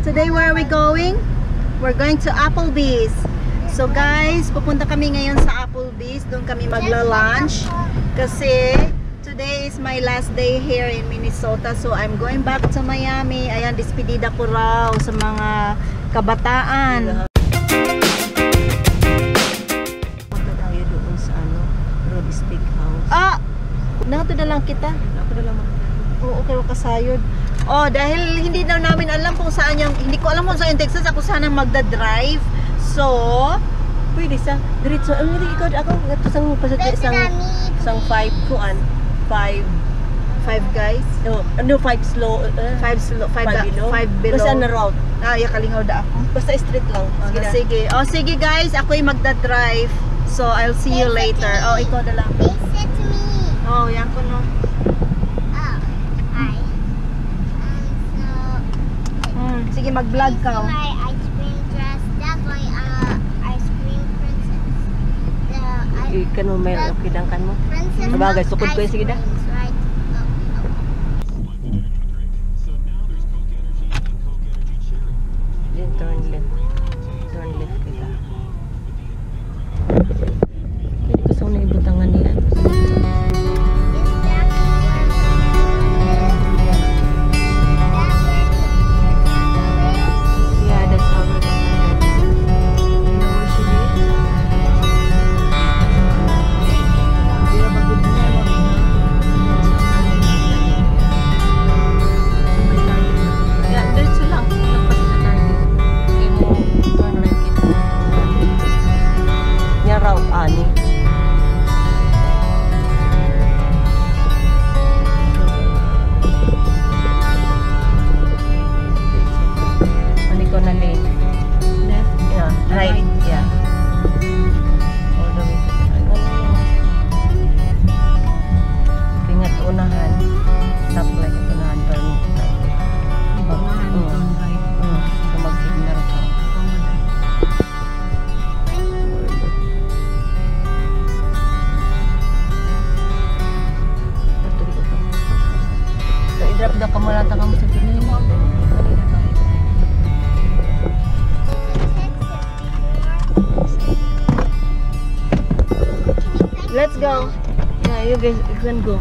Today, where are we going? We're going to Applebee's. So guys, pupunta kami ngayon sa Applebee's. Doon kami magla-lunch. Kasi today is my last day here in Minnesota. So I'm going back to Miami. Ayan, despedida ko raw sa mga kabataan. Nakatudala lang kita. Nakatudala mo. Oo, kayo kasayod. Oh, dahil hindi daw namin alam kung saan yung, hindi ko alam kung saan yung Texas, ako sanang magda-drive. So, pwede sa diretso. Ang hindi ikod ako, gato sang pasatay sang 5 kuan. 5 guys. No, ano 5 slow, 5 below. Basta na route. Ah, ya kalingaw da ako. Basta street lang. Oh, sige. Sige. Oh, sige guys, ako ay magda-drive. So, I'll see you later. Oh, ikaw na lang. Oh, yan ko no. Oh, hi. So, sige, mag-vlog ka. This is my ice cream dress. That's my ice cream princess. Ikan mo meron, kidangkan mo. Sabagay, sukod ko yung sige da. Then turn left. Turn left kita. Pwede ko saan na ibutangan niya. Let's go. Yeah, you guys, you can go.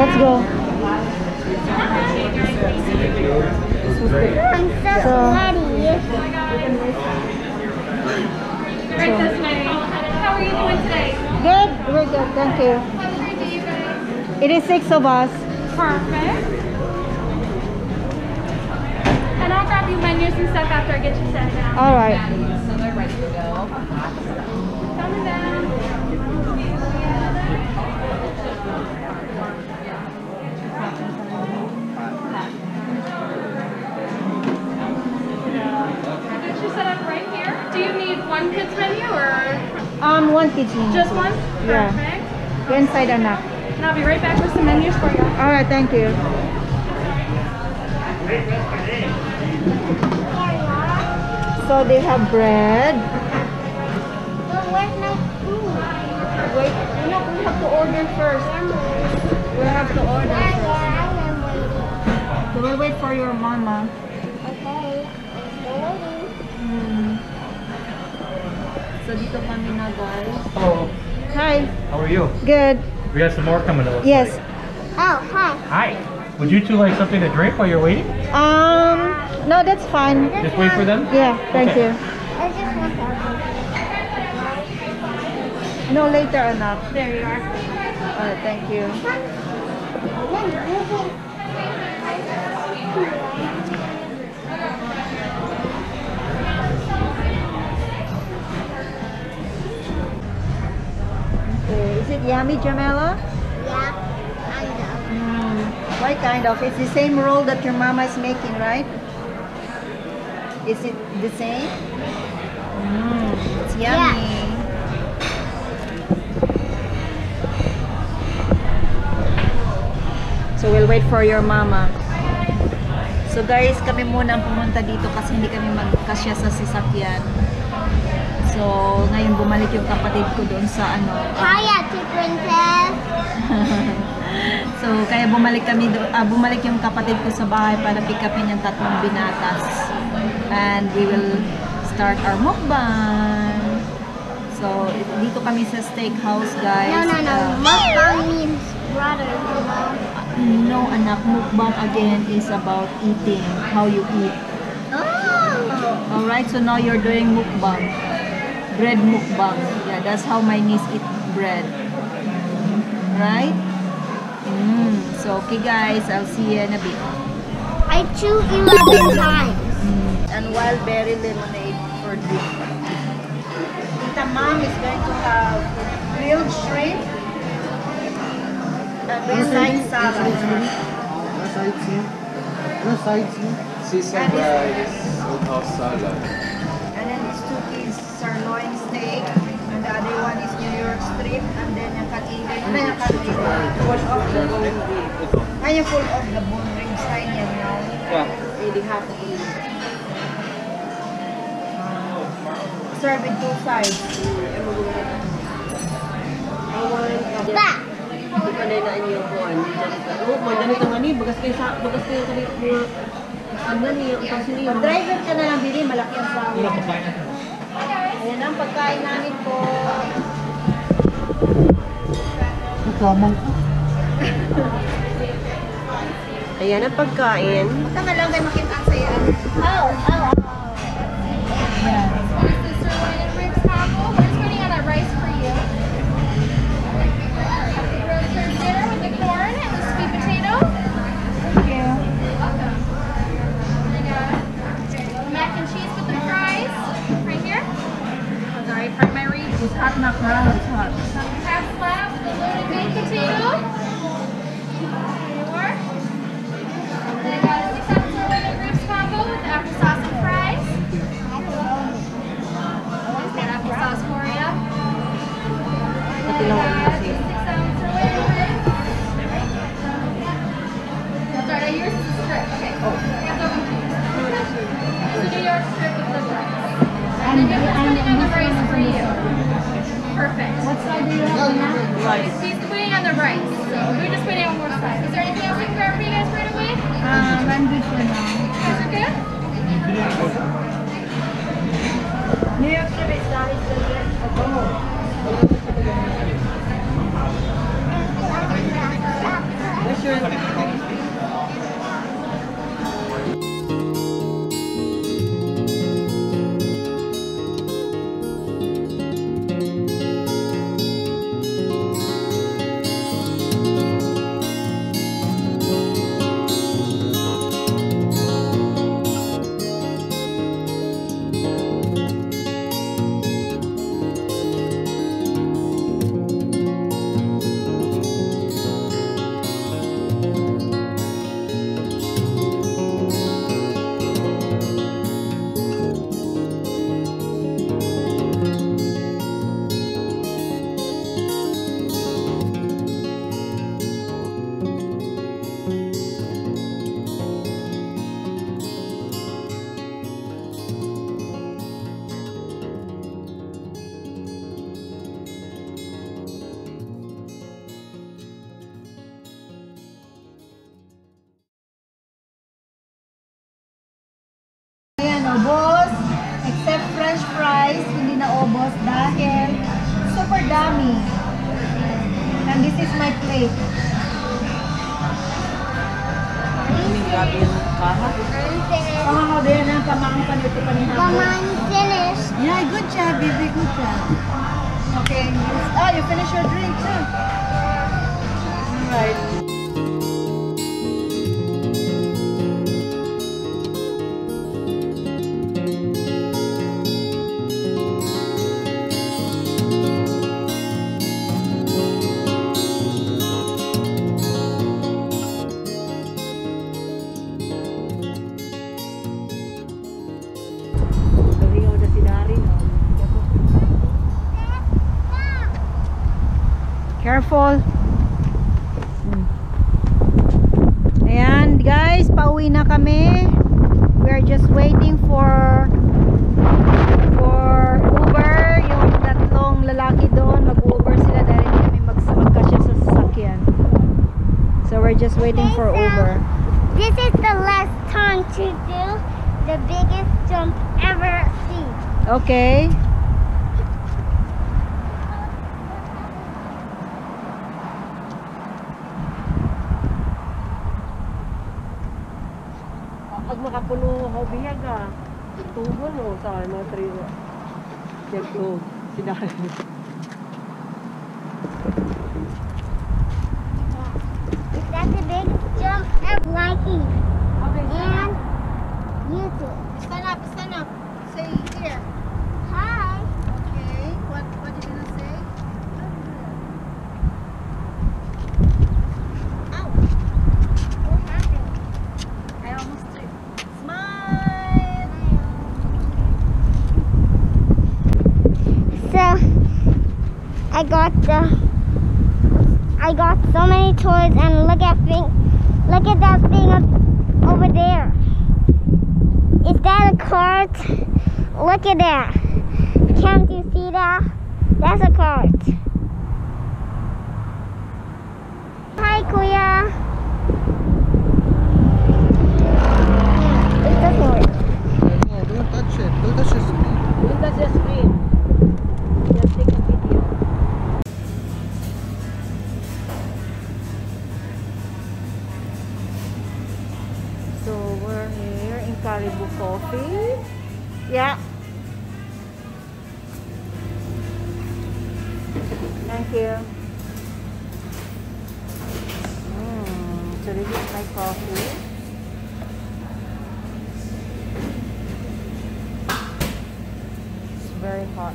Let's go. I'm so ready. Princess Mary, how are you doing today? Good. We're good. Thank you. How many do you guys? It is 6 of us. Perfect. And I'll grab you menus and stuff after I get you set down. All right. So they're ready to go. Coming down. One kids menu or? One kids menu. Just one? Yeah. Perfect. You're inside enough. And I'll be right back with some menus for you. Alright, thank you. So they have bread. But where's my food? Wait, no, we have to order first. We have to order first. So we'll wait for your mama. So dito kami na guys. Hello. Hi. How are you? Good. We have some more coming up. Yes. Oh, hi. Hi. Would you two like something to drink while you're waiting? No, that's fine. Just wait for them? Yeah, thank you. I just want that. No, later enough. There you are. Alright, thank you. Is it yummy, Jamela? Yeah, kind of. Why kind of? It's the same roll that your mama is making, right? Is it the same? It's yummy. Yeah. We'll wait for your mama. So guys, kami muna ang pumunta dito kasi hindi kami magkasya sa sasakyan. So ngayon bumalik yung kapatid ko doon sa ano. Hiya, princess. So kaya bumalik kami doon, bumalik yung kapatid ko sa bahay para pick upin yung tatlong binatas. And we will start our mukbang. So dito kami sa steakhouse, guys. No, no, no. Mukbang means brother. No, anak, mukbang again is about eating, how you eat. Oh. Alright, so now you're doing mukbang. Bread mukbang. Yeah, that's how my niece eat bread. Right? So, okay guys, I'll see you in a bit. I chew 11 times. And wild berry lemonade for drink. The mom is going to have grilled shrimp. Side salad. Seasoned rice without salad. And then these two is sirloin steak, and the other one is New York strip, and then yung katili. And then yung katili. Wash off the bone ring. And you pull off the bone ring side yan now. Yeah. Really have to eat. Serve in two sides. Back! Panay na niyo po ang ganito nga niyo, bagas kayo sa mga agnan niyo, utas niyo. Driver ka na lang bili, malaki ang sawa. Ayan ang pagkain namin po. Pagkaman ko. Ayan ang pagkain. Basta nga lang kayo makitaan sa'yo. Ow, ow, ow. And this is my plate. Yeah, good job, baby. Good job. Okay. Oh, you finished your drink too. All right. Careful. guys, pauwi na kami. We are just waiting for Uber. Yung tatlong lalaki doon, mag-Uber sila dahil hindi kami magkasya sa sasakyan. So we're just waiting for Uber. This is the last time to do the biggest jump ever seen. Okay. That's a big jump of Likey. Okay, and you too. Stand up, stand up. Say here. Hi. Okay, what did you gonna say? Ow. What happened? I almost tripped. Smile. So I got so many toys, and look at that thing over there. Is that a cart? Look at that. Can't you see that? That's a cart. Hi, Kuya. It doesn't work. No, don't touch it. Don't touch the screen. Don't touch the screen. Just take a video. Caribou coffee. Yeah. Thank you. So this is my coffee. It's very hot.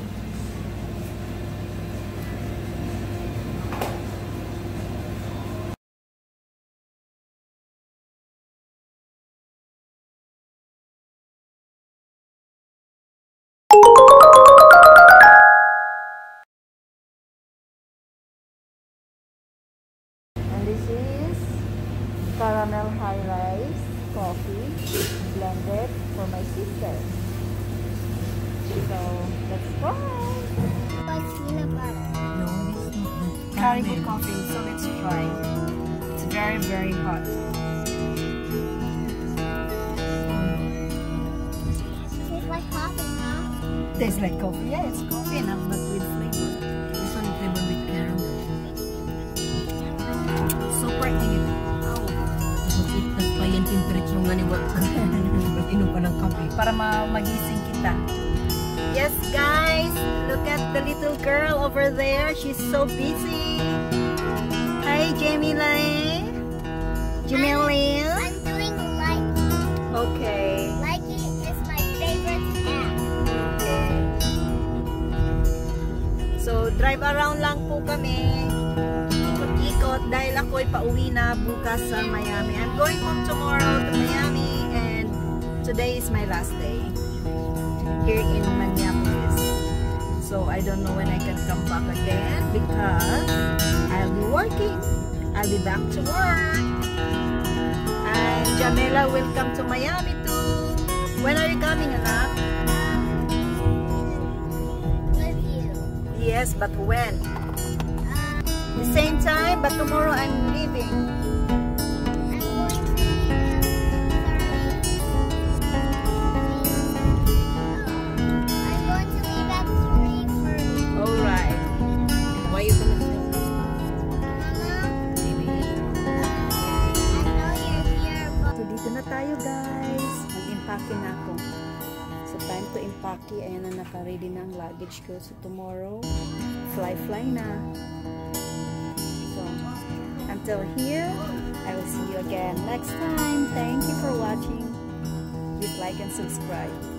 Caramel high rice coffee blended for my sister. So let's try. No, it's not Caribou coffee. So let's try. It's very hot. Tastes like coffee now. Tastes like coffee. Yeah, it's coffee and I'm not with flavor. This one is flavored with caramel. Super easy. Yung temperature nga ni Walker. Ba't ino pa ng kape? Para magising kita. Yes guys, look at the little girl over there. She's so busy. Hi Jamela. Jamela. I'm doing Likey. Okay. Likey is my favorite app. Okay. So drive around lang po kami. Dahil ako'y pauwi na bukas sa Miami. I'm going home tomorrow to Miami, and today is my last day here in Minneapolis. So I don't know when I can come back again because I'll be working. I'll be back to work. And Jamela will come to Miami too. When are you coming, anak? With you. Yes, but when? The same time, but tomorrow I'm leaving. I'm going to leave at 3:30. Alright. Why are you going to leave? Mama? Baby. I know you're here, but... So, dito na tayo, guys. Mag-impake na ako. So, time to impake. Ayan na, naka-ready na ang luggage ko. So, tomorrow, fly na. Until here, I will see you again next time. Thank you for watching. Please like and subscribe.